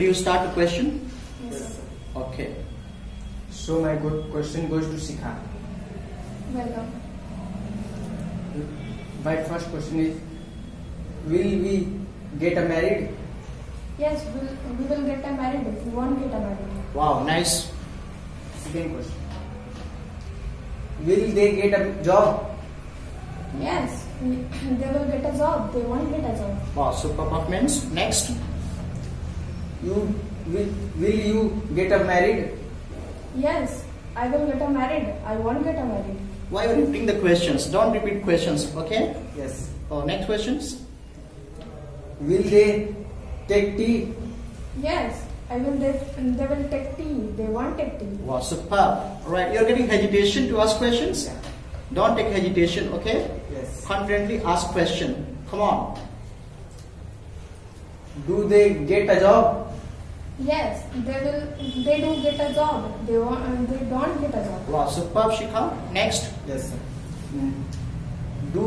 Shri, you start the question? Yes. Okay. So my good question goes to Sikha. Welcome. My first question is, will we get a married? Yes, we will get a married if we want to get a married. Wow, nice. Second question. Will they get a job? Yes, they will get a job. They won't get a job. Wow, super performance. Next. Will you get a married? Yes, I will get a married. I won't get a married. Why are you repeating the questions? Don't repeat questions, okay? Yes. Oh, next questions. Will they take tea? Yes, I will. They will take tea. They won't take tea. Wow, superb. Alright, you're getting hesitation to ask questions? Yeah. Don't take hesitation, okay? Yes. Confidently ask question. Come on. Do they get a job? Yes, they do get a job. They don't get a job. Wow, superb, Shikha. Next. Yes, sir. Do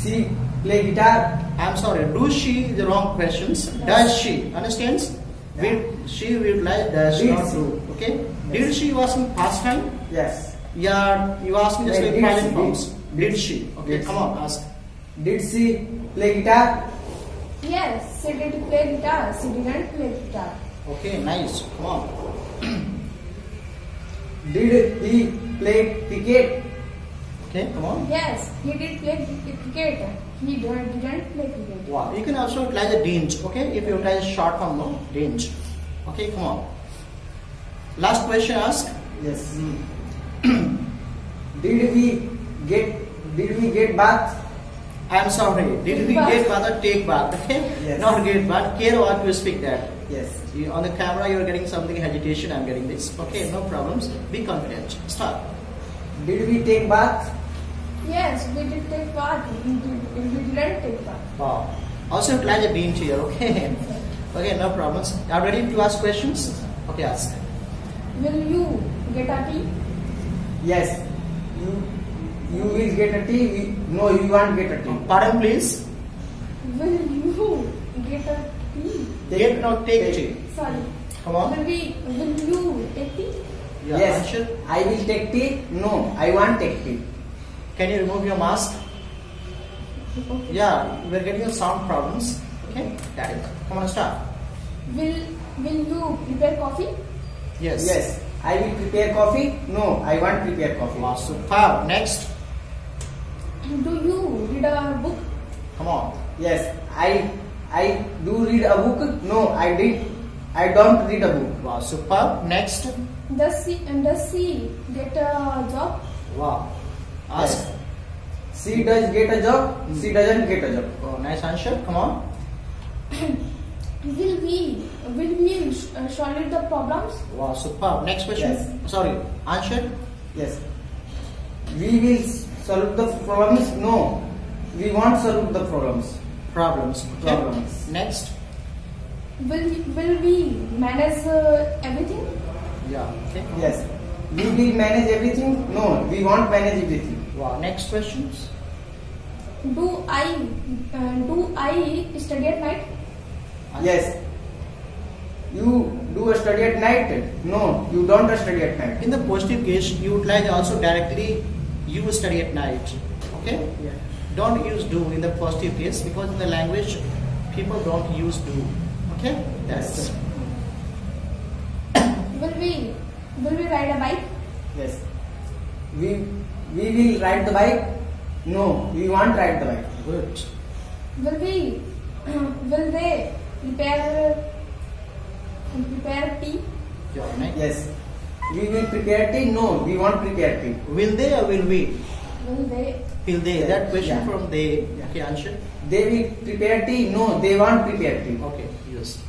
she play guitar? I'm sorry, do she, the wrong questions. Yes. Does she, understands? Yeah. Will she reply, does she not do? Okay. Yes. Did she was in past time? Yes. Yeah, you asked me just like present forms. Did she? Okay, yes. Come on, ask. Did she play guitar? Yes, she did play guitar. She didn't play guitar. Okay, nice. Come on. Did he play cricket? Okay, come on. Yes, he did play cricket. He didn't play cricket. Wow. You can also utilize a didn't, okay? If you utilize a short form, no? Didn't. Okay, come on. Last question ask. Yes. Did we get bath? I'm sorry. Did we get bath or take bath? Okay? Yes. Not get bath. Care what you speak that. Yes. You, on the camera, you are getting something hesitation. I'm getting this. Okay, no problems. Be confident. Start. Did we take bath? Yes, we did take bath. We didn't take bath. Wow. Also, utilize a didn't here. Okay. Okay, no problems. Are you ready to ask questions? Okay, ask. Will you get a tea? Yes. You will get a tea. No, you won't get a tea. Pardon, please. Will you get a tea? Take not take tea. Sorry. Come on. Will you take tea? Yeah, yes. Sure. I will take tea. No, I won't take tea. Can you remove your mask? Okay. Yeah, we're getting your sound problems. Okay. That is. Come on, start. Will you prepare coffee? Yes. Yes. I will prepare coffee. No, I won't prepare coffee. Super. Next. Do you read a book? Come on. Yes. I do read a book. No, I don't read a book. Wow, superb. Next. Does she get a job? Wow. Ask. Yes. She does get a job. She doesn't get a job. Oh, nice answer. Come on. Will we solve the problems? Wow, superb. Next question. Yes. Sorry. Answer. Yes. We will solve the problems. No, we won't solve the problems. Problems. Next. Will we manage everything? Yeah. Okay. Yes. Will we manage everything? No, we won't manage everything. Wow. Next questions. Do I study at night? Yes. You do a study at night? No, you don't study at night. In the positive case, you utilize also directly. You study at night. Okay. Yeah. Don't use do in the positive case because in the language people don't use do. Okay? That's Will we ride a bike? Yes. We will ride the bike? No, we won't ride the bike. Good. Will they prepare tea? Yes. We will prepare tea? No, we won't prepare tea. Will they or will we? Will they? That question from they. Yeah. Okay, answer. They will prepare tea. No, they won't prepare tea. Okay. Yes.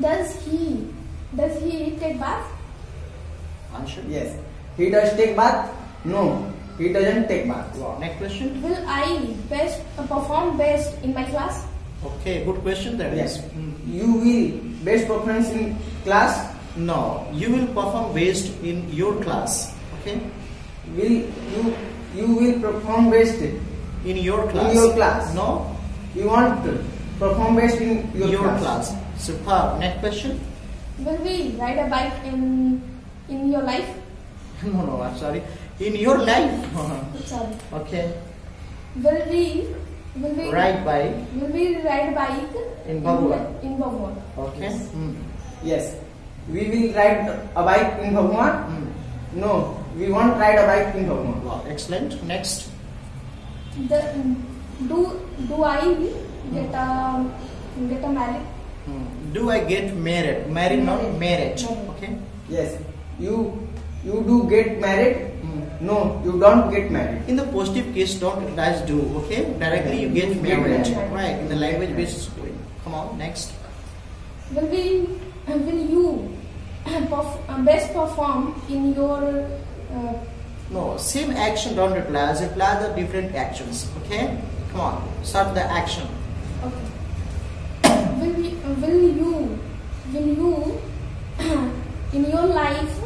Does he take bath? Answer. Yes. He does take bath. No, he doesn't take bath. Wow. Next question. Will I perform best in my class? Okay. Good question. That is. Yes. You will best performance in class. No, you will perform best in your class. Okay. You will perform best in your class. No, you want to perform best in your class. Superb. Next question. Will we ride a bike in your life? No, I'm sorry. In your life. Sorry. Okay. Will we ride bike? Will we ride bike in Bhagwan? In Bhagwan. Okay. Yes. Mm. Yes. We will ride a bike in Bhagwan. Mm. No, we won't ride a bike in Bhagwan. Wow. Excellent. Next. Do I get a married? Mm. Do I get married? Married, not marriage. Okay. Yes. You do get married. Mm. No, you don't get married. In the positive case, don't dash do. Okay. Directly you get married. Right. In the language based. Come on. Next. Will you best perform in your? No, same action don't apply. Apply the different actions. Okay, come on, start the action. Okay. Will you in your life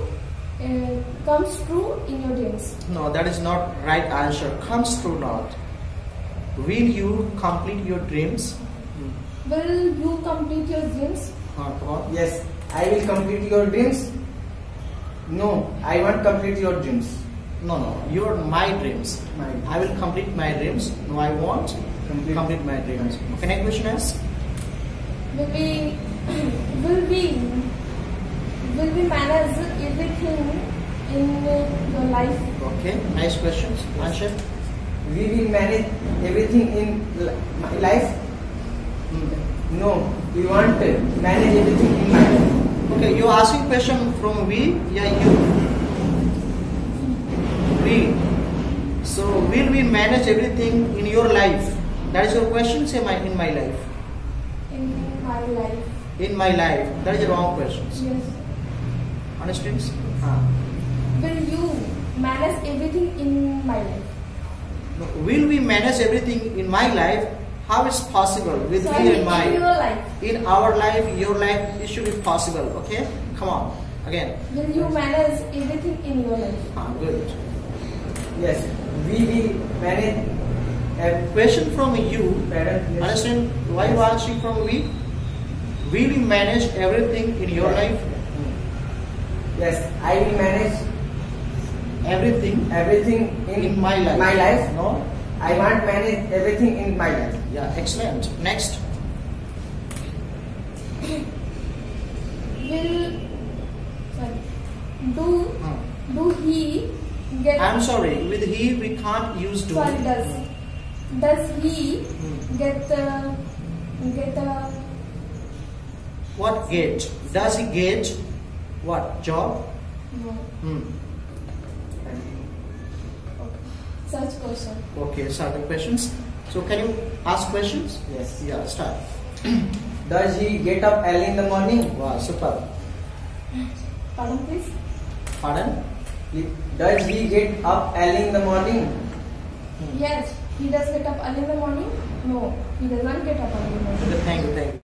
comes true in your dreams? No, that is not right answer. Comes true not. Will you complete your dreams? Hmm. Will you complete your dreams? Yes, I will complete your dreams. No, I won't complete your dreams. No, you are my dreams. I will complete my dreams. No, I won't complete my dreams. Okay, next question is? Will we manage everything in your life? Okay, nice questions. Answer. We will manage everything in my life. No, we won't manage everything in my life. Okay, you are asking question from we, yeah, you. So, will we manage everything in your life? That is your question. Say, in my life. In my life. In my life. That is the wrong question. Yes. Understand? Yes. Will you manage everything in my life? No. Will we manage everything in my life? How is possible? With me in mind. In your life. In our life, your life, it should be possible. Okay? Come on. Again. Will you manage everything in your life? Good. Yes, we will manage. A question from you, parent, yes. Understand why you are asking from we? Will you manage everything in your life? Yes, I will manage everything. Everything in my life. My life? No, I won't manage everything in my life. Yeah, excellent. Next. Do he get? I'm sorry. With he, we can't use do. Sorry, does he get a? What get? Does he get what job? No. Okay. Such question. Okay, so the questions. So can you ask questions? Yes. Yeah. Start. Does he get up early in the morning? Wow, super. Pardon, please. Pardon? Does he get up early in the morning? Yes, he does get up early in the morning. No, he does not get up early in the morning. Thank you.